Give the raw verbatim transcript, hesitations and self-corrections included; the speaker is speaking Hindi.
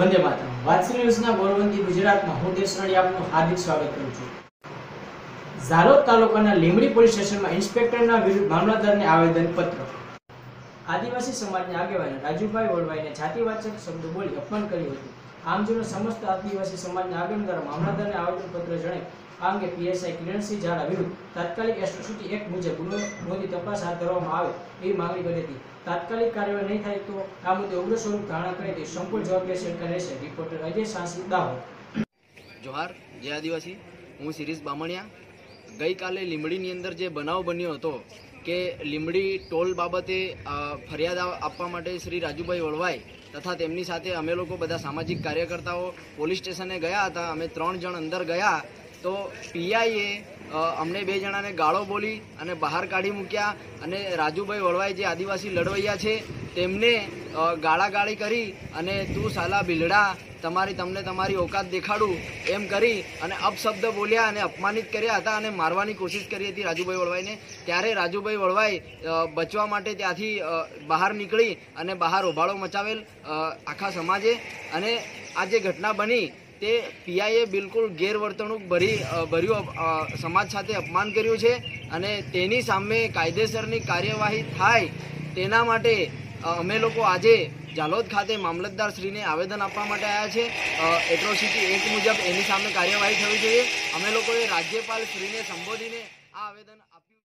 वंदे मातरम वात्सल्य न्यूज़ना गोरवंती गुजरातमां हुं देशनाणी आपनुं हार्दिक स्वागत करूं छुं। ज़ालोद तालुकाना लीमडी पुलिस स्टेशनमां इंस्पेक्टरना विरुद्ध मामलतदारने आवेदनपत्र। आदिवासी समाजना आगेवाने राजू भाई वळवाईने जातिवाचक शब्दों बोली अपमान कर्युं हतुं। आम जनों समस्त आदिवासी समाजना आगेवान द्वारा मामलतदारने आवेदनपत्र जणावी। आ अंगे पीएसआई किरण सिंह झाला विरुद्ध तात्कालिक एट्रोसिटी एक्ट मुजब गुन्हो नोंधी तपास हाथ धरवामां आवे तेवी मांगणी करी हती। तात्कालिक कार्यवाही नहीं थाय तो आ मुद्दे उग्र स्वरूप धारणा करे ते संपूर्ण जवाबदारी सरकार लेशे। रिपोर्टर अजय सांसी दाहो। जोहार जय आदिवासी। हूँ सीरीज बामणिया। गई काले लीमडीनी अंदर जे बनाव बन्यो हतो के लीमडी टोल बाबते फरियाद आपवा माटे श्री राजूभाई वळवाई तथा तेमनी साथे अमे लोको बधा सामाजिक कार्यकर्ताओ पोलीस स्टेशने गया हता। अमे त्रण जण अंदर गया तो पीआईए अमने बे जणाने गाळो बोली अने बहार काढ़ी मूक्या। राजूभाई वळवाई जे आदिवासी लड़वैया छे तेमने गाळागाळी करी अने तू साला बिलड़ा तमारी तमने तमारी औकात देखाडू एम करी अने अपशब्द बोल्या अने अपमानित कर्या हता अने मारवानी कोशिश करी हती राजूभाई वळवाईने। त्यारे राजूभाई वळवाई बचवा माटे त्यांथी बहार निकळी अने बहार उभाड़ो मचावेल आखा समाजे। अने आ जे घटना बनी ते पीआईए बिल्कुल गैरवर्तणूक भरी भर्यु समाज साथे अपमान कर्यु छे अने तेनी सामे कायदेसरनी कार्यवाही थाय तेना माटे अमे लोको आजे ज़ालोद खाते मामलतदार श्रीने आवेदन आपवा माटे आव्या छे। एट्रोसिटी एक्ट मुजब एनी सामे कार्यवाही थवी जोईए। अमे लोकोए राज्यपाल श्रीने संबोधीने आ आवेदन